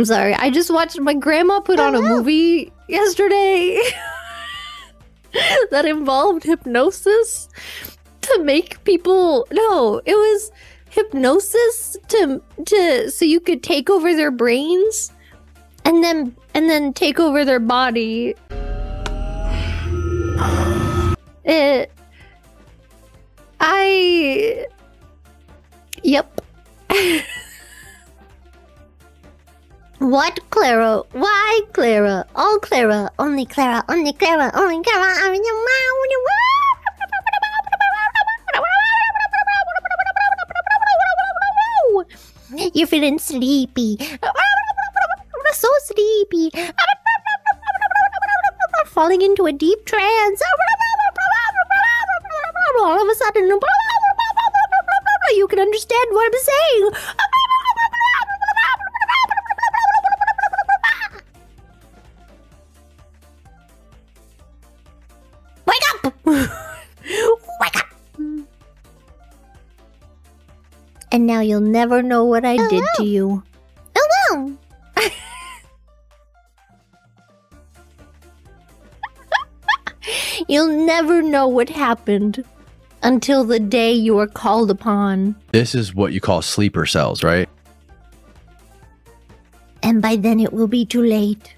I'm sorry. I just watched my grandma put on a movie yesterday that involved hypnosis to make people... No, it was hypnosis so you could take over their brains and then take over their body. Yep. What, Clara? Why, Clara? All Clara. Only Clara. Only Clara. Only Clara. I mean, you're feeling sleepy. So sleepy. Falling into a deep trance. All of a sudden, you can understand what I'm saying. Wake up! Wake up! And now you'll never know what I did to you. Oh, well. You'll never know what happened until the day you are called upon. This is what you call sleeper cells, right? And by then it will be too late.